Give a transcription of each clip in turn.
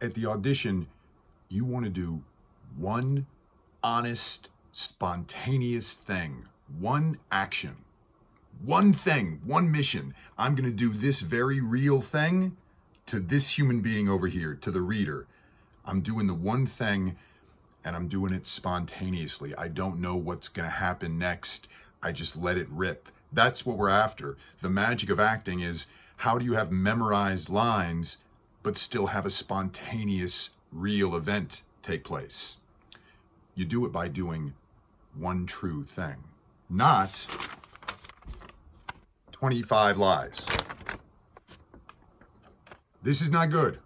at the audition, you want to do one honest, spontaneous thing, one action, one thing, one mission. I'm going to do this very real thing to this human being over here, to the reader. I'm doing the one thing and I'm doing it spontaneously. I don't know what's going to happen next. I just let it rip. That's what we're after. The magic of acting is, how do you have memorized lines but still have a spontaneous, real event take place? You do it by doing one true thing, not 25 lies. This is not good.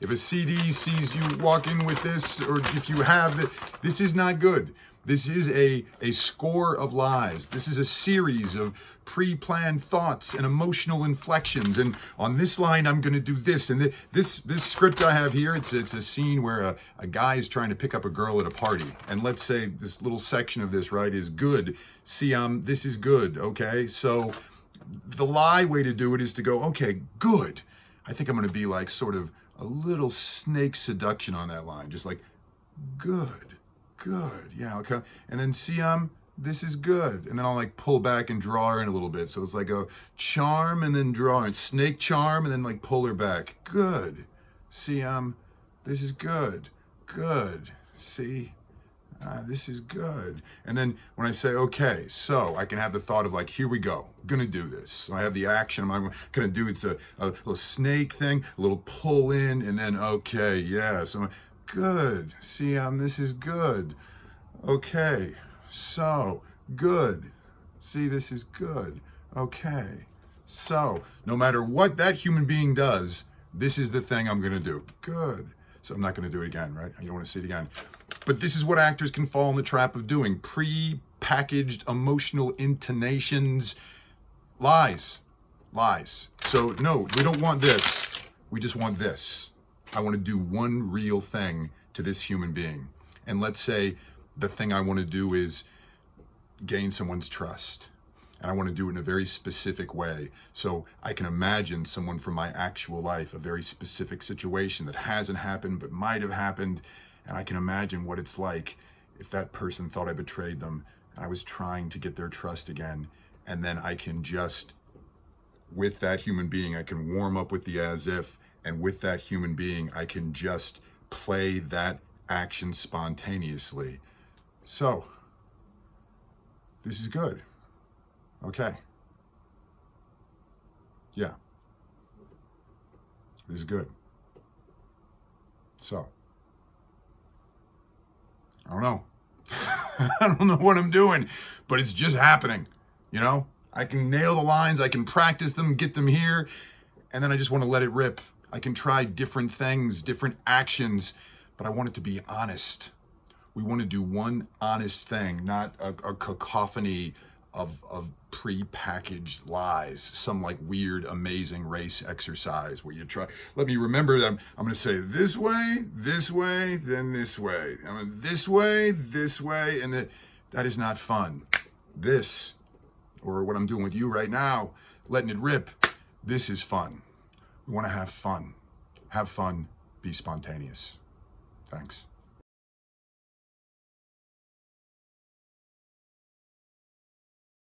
If a CD sees you walking with this, or if you have it, this is not good. This is a score of lies. This is a series of pre-planned thoughts and emotional inflections. And on this line, I'm going to do this. And this script I have here, it's a scene where a guy is trying to pick up a girl at a party. And let's say this little section of this, right, is good. See, this is good, okay? So the lie way to do it is to go, okay, good. I think I'm going to be like sort of a little snake seduction on that line. Just like, good. Good, yeah, okay. And then see, this is good. And then I'll like pull back and draw her in a little bit. So it's like a charm and then draw her in. Snake charm and then like pull her back. Good. See, this is good. Good. See, this is good. And then when I say, okay, so I can have the thought of like, here we go. I'm gonna do this. So I have the action. I'm gonna do, it's a little snake thing, a little pull in, and then, okay, yeah. So good. See, this is good. Okay. So, good. See, this is good. Okay. So, no matter what that human being does, this is the thing I'm going to do. Good. So I'm not going to do it again, right? You don't want to see it again. But this is what actors can fall in the trap of doing. Pre-packaged emotional intonations. Lies. Lies. So, no, we don't want this. We just want this. I want to do one real thing to this human being. And let's say the thing I want to do is gain someone's trust. And I want to do it in a very specific way. So I can imagine someone from my actual life, a very specific situation that hasn't happened but might have happened. And I can imagine what it's like if that person thought I betrayed them and I was trying to get their trust again. And then I can just, with that human being, I can warm up with the as if. And with that human being, I can just play that action spontaneously. So, this is good. Okay. Yeah. This is good. So, I don't know. I don't know what I'm doing, but it's just happening. You know, I can nail the lines. I can practice them, get them here. And then I just want to let it rip. I can try different things, different actions, but I want it to be honest. We want to do one honest thing, not a cacophony of pre-packaged lies, some like weird, amazing race exercise where you try, let me remember that I'm going to say this way, then this way, I mean, this way, and that is not fun. This, or what I'm doing with you right now, letting it rip, this is fun. We want to have fun. Have fun. Be spontaneous. Thanks.